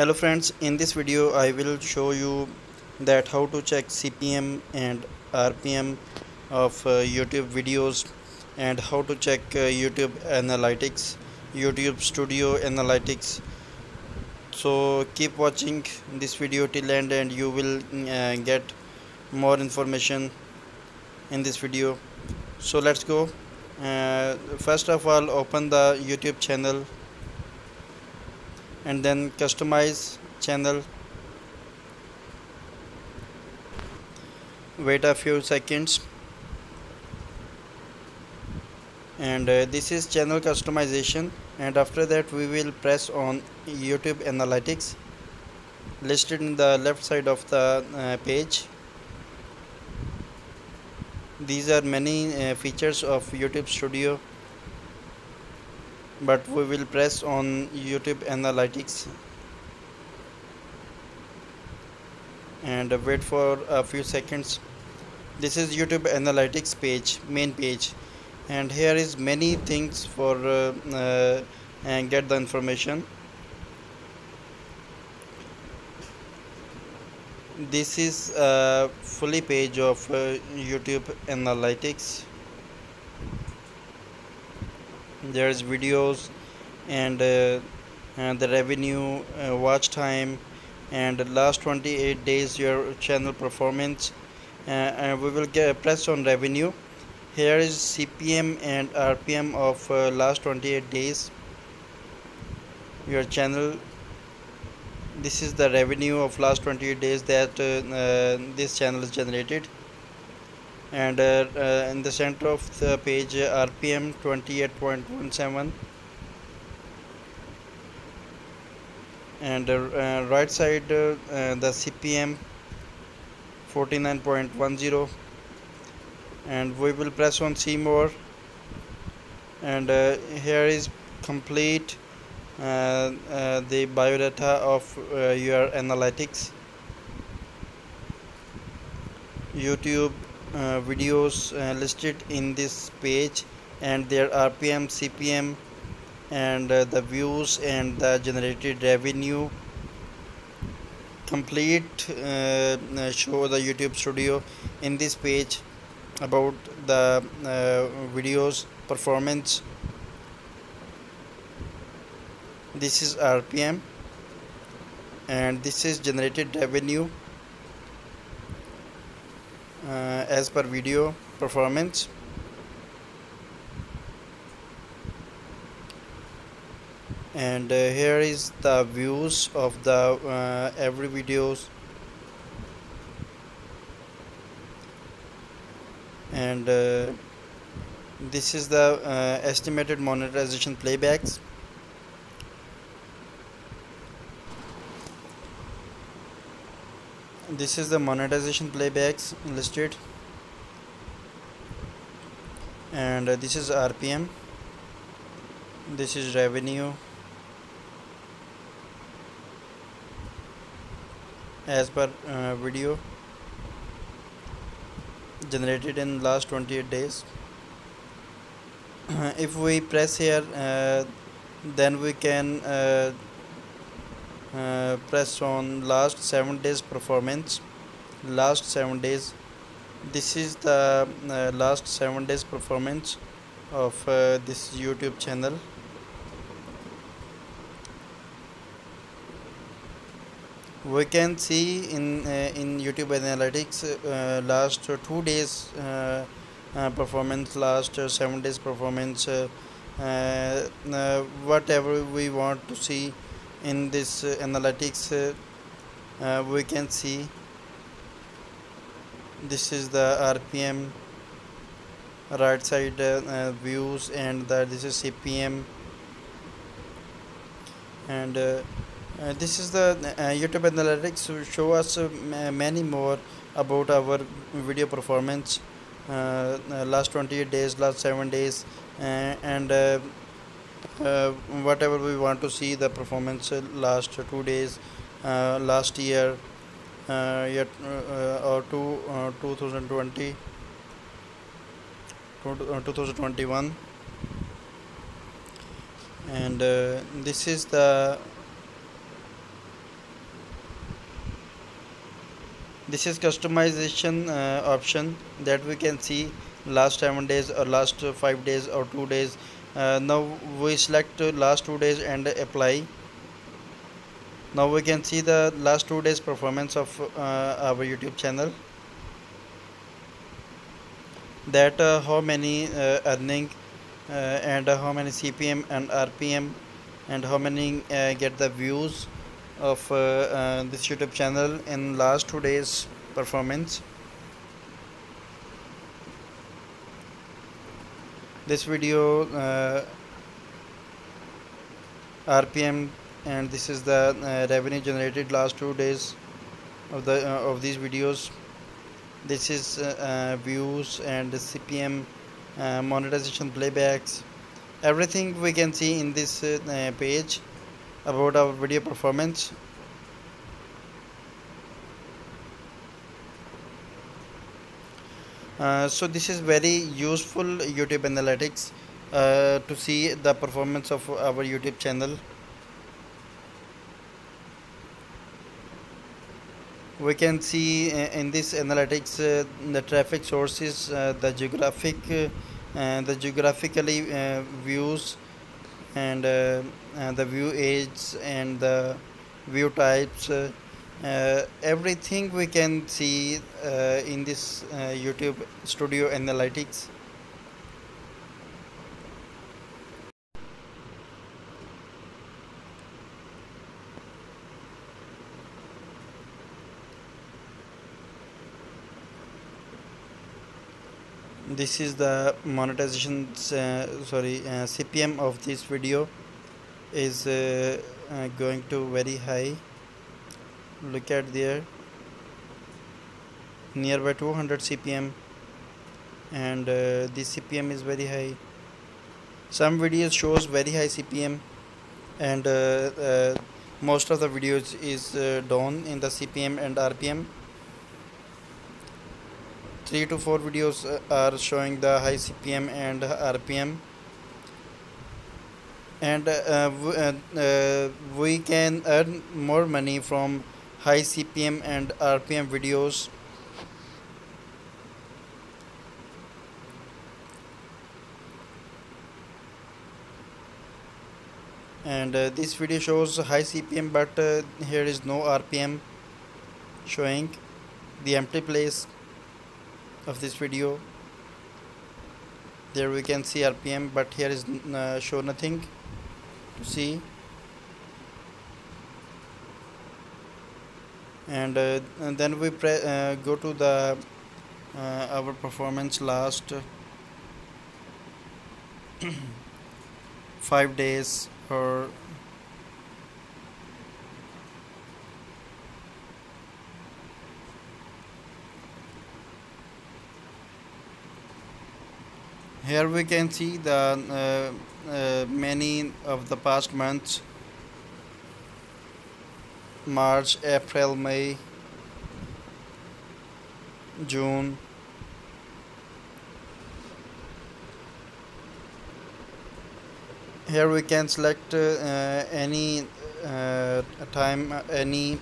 Hello friends, in this video I will show you that how to check CPM and RPM of YouTube videos and how to check YouTube analytics, YouTube Studio analytics. So keep watching this video till end and you will get more information in this video. So let's go. First of all, open the YouTube channel and then customize channel. Wait a few seconds, and this is channel customization, and after that we will press on YouTube analytics listed in the left side of the page. These are many features of YouTube Studio, but we will press on YouTube analytics and wait for a few seconds. This is YouTube analytics page, main page, and here is many things for and get the information. This is a fully page of YouTube analytics. There's videos and the revenue, watch time, and last 28 days your channel performance. And we will press on revenue. Here is CPM and RPM of last 28 days your channel. This is the revenue of last 28 days that this channel is generated. And in the center of the page, RPM 28.17, and right side the CPM 49.10, and we will press on see more, and here is complete the biodata of your analytics, YouTube videos listed in this page, and their RPM, CPM, and the views and the generated revenue. Complete show the YouTube Studio in this page about the videos performance. This is RPM and this is generated revenue as per video performance. And here is the views of the every videos, and this is the estimated monetization playbacks. This is the monetization playbacks listed, and this is RPM, this is revenue as per video generated in last 28 days. If we press here, then we can press on last 7 days performance. Last 7 days. This is the last 7 days performance of this YouTube channel. We can see in YouTube analytics last 2 days performance, last 7 days performance, whatever we want to see. In this analytics we can see this is the RPM, right side views, and this is CPM, and this is the YouTube analytics to show us many more about our video performance last 28 days, last 7 days, and whatever we want to see the performance last 2 days, last year, or 2020, 2021, and this is the This is customization option that we can see last 7 days or last 5 days or 2 days. Now we select last 2 days and apply. Now we can see the last 2 days performance of our YouTube channel, that how many earning and how many CPM and RPM and how many get the views of this YouTube channel in last 2 days performance. This video RPM, and this is the revenue generated last 2 days of the of these videos. This is views and CPM, monetization, playbacks, everything we can see in this page about our video performance. So this is very useful YouTube analytics to see the performance of our YouTube channel. We can see in this analytics the traffic sources, the geographically views, and the view age and the view types, everything we can see in this YouTube Studio analytics. This is the monetization, CPM of this video is going to very high. Look at there, nearby 200 CPM, and this CPM is very high. Some videos shows very high CPM, and most of the videos is down in the CPM and RPM. 3 to 4 videos are showing the high CPM and RPM, and we can earn more money from high CPM and RPM videos. And this video shows high CPM, but here is no RPM showing, the empty place of this video. There we can see RPM, but here is show nothing to see. And then we go to the our performance last 5 days or 2 days. Here we can see the many of the past months, March, April, May, June, here we can select any time, any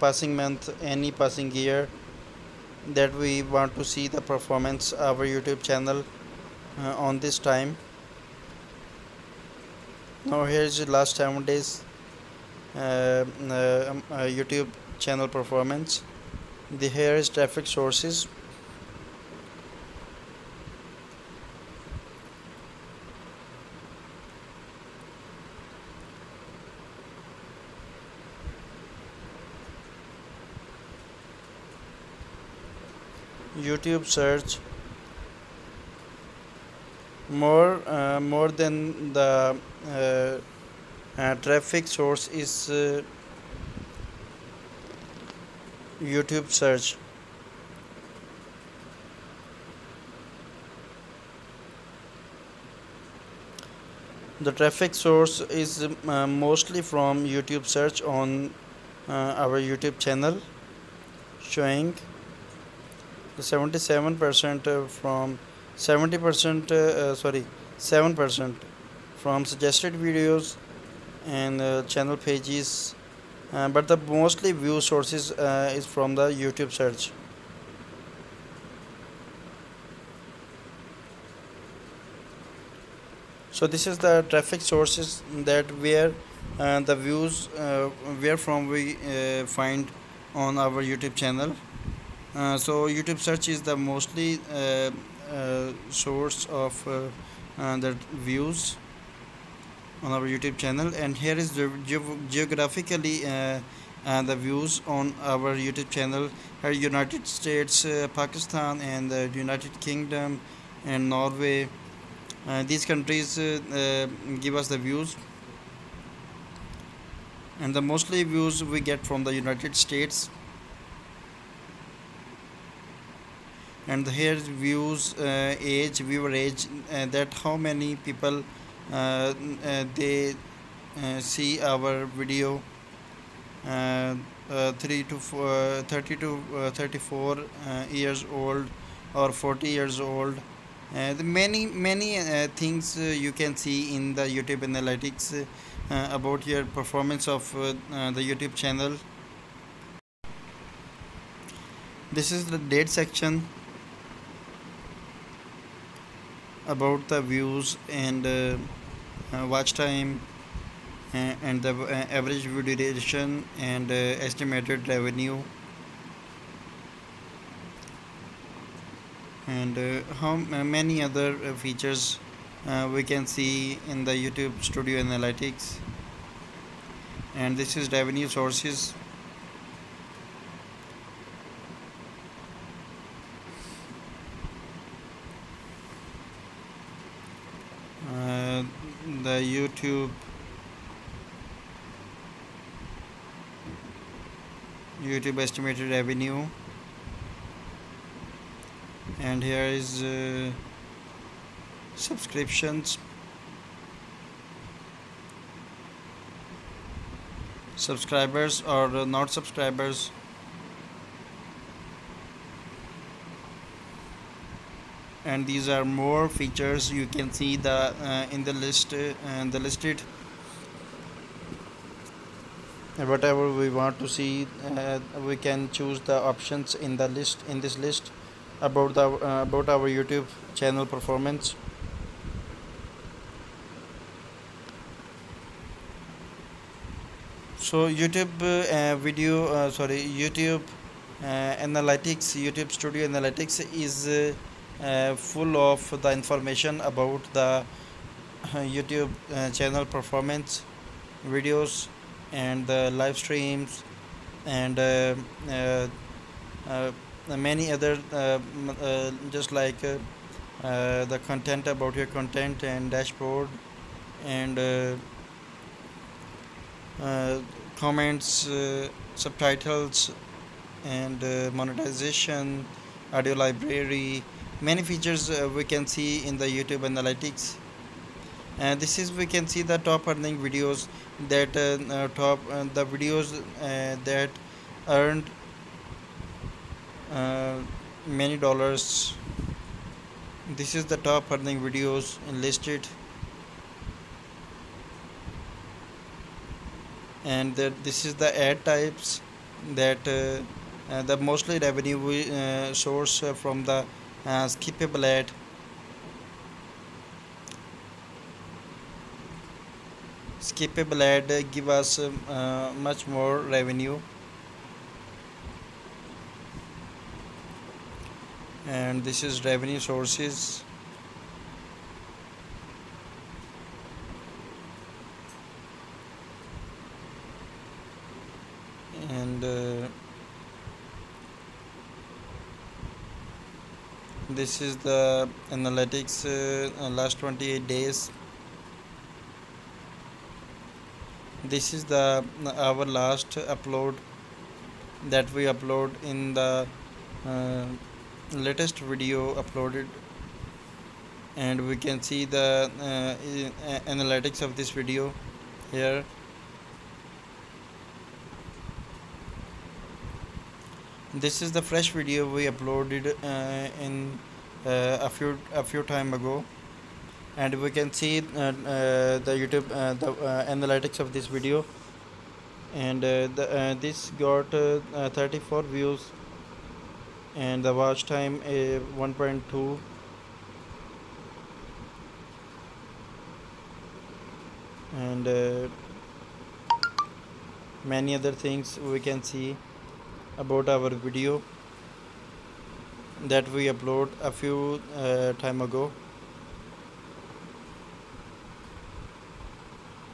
passing month, any passing year that we want to see the performance of our YouTube channel on this time. Now here is the last 7 days YouTube channel performance. Here is traffic sources. YouTube search, more than the traffic source is YouTube search. The traffic source is mostly from YouTube search on our YouTube channel, showing 77% from 70%, 7% from suggested videos and channel pages, but the mostly view sources is from the YouTube search. So this is the traffic sources that where the views where from we find on our YouTube channel. So YouTube search is the mostly source of the views on our YouTube channel, and here is geographically the views on our YouTube channel are United States, Pakistan, and the United Kingdom and Norway. These countries give us the views, and the mostly views we get from the United States. And here views, age, viewer age, that how many people they see our video, 30 to 34 years old or 40 years old. The many things you can see in the YouTube analytics about your performance of the YouTube channel. This is the date section about the views and watch time and the average view duration and estimated revenue, and how many other features we can see in the YouTube Studio Analytics. And this is revenue sources. The YouTube estimated revenue, and here is subscribers or not subscribers, and these are more features you can see the in the list and the listed, and whatever we want to see we can choose the options in the list, in this list, about the about our YouTube channel performance. So YouTube analytics, YouTube Studio Analytics is full of the information about the YouTube channel performance, videos, and live streams, and many other just like the content, about your content and dashboard, and comments, subtitles, and monetization, audio library. Many features we can see in the YouTube analytics, and this is we can see the top earning videos that the videos that earned many dollars. This is the top earning videos listed, and this is the ad types that the mostly revenue source from the skippable ad. Skippable ad give us much more revenue, and this is revenue sources. And this is the analytics last 28 days. This is the our last upload that we upload in the latest video uploaded, and we can see the analytics of this video here. This is the fresh video we uploaded in a few time ago, and we can see the YouTube analytics of this video. and this got 34 views, and the watch time 1.2. and many other things we can see about our video that we upload a few time ago.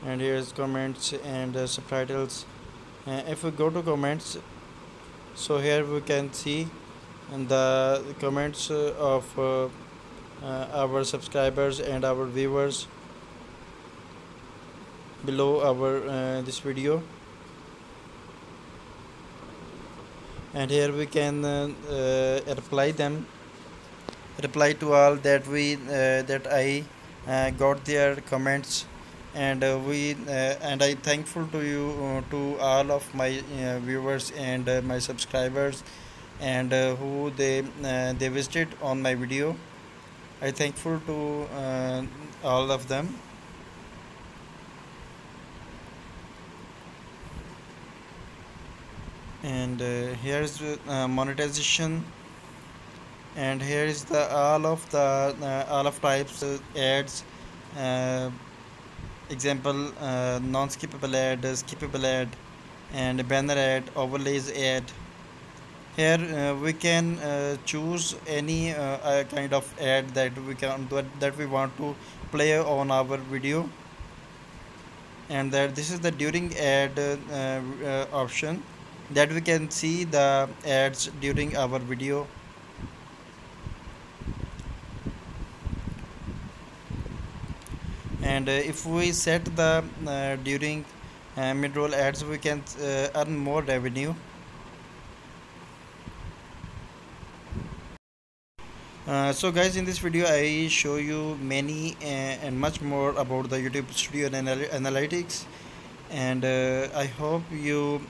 And here's comments and subtitles. If we go to comments, so here we can see the comments of our subscribers and our viewers below our this video. And here we can reply to all that we that I got their comments, and I thankful to you, to all of my viewers and my subscribers, and who they visited on my video. I thankful to all of them. And here is monetization, and here is the all of types ads, example non-skippable ad, skippable ad, and banner ad, overlays ad. Here we can choose any kind of ad that we want to play on our video, and that this is the during ad option, that we can see the ads during our video. And if we set the during mid-roll ads, we can earn more revenue. So guys, in this video I show you many and much more about the YouTube Studio analytics, and I hope you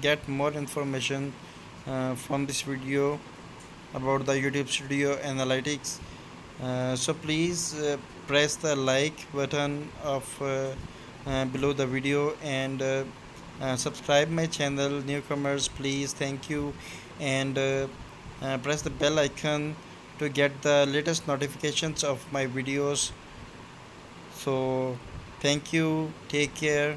get more information from this video about the YouTube Studio analytics. So please press the like button of below the video, and subscribe my channel. Newcomers, please, thank you, and press the bell icon to get the latest notifications of my videos. So thank you, take care.